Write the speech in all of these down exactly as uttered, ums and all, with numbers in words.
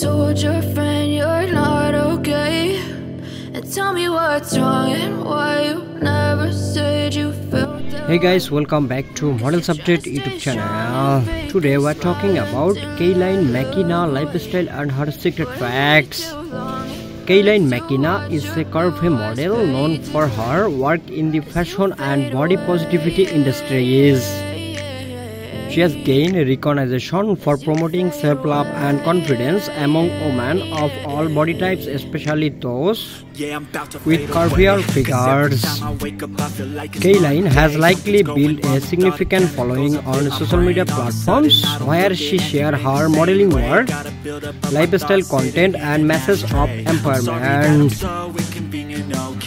told your friend you're not okay, and tell me what's wrong and why you never said you felt that. Hey guys, welcome back to Models Update YouTube channel. Today we're talking about Kailyn Makena lifestyle and her secret facts. Kailyn Makena is a curvy model known for her work in the fashion and body positivity industries. She has gained recognition for promoting self-love and confidence among women of all body types, especially those with curvier figures. Kailyn has likely built a significant following on social media platforms where she shares her modeling work, lifestyle content, and messages of empowerment.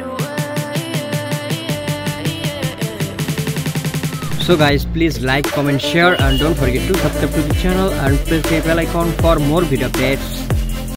away. So guys, please like, comment, share, and don't forget to subscribe to the channel and press the bell icon for more video updates.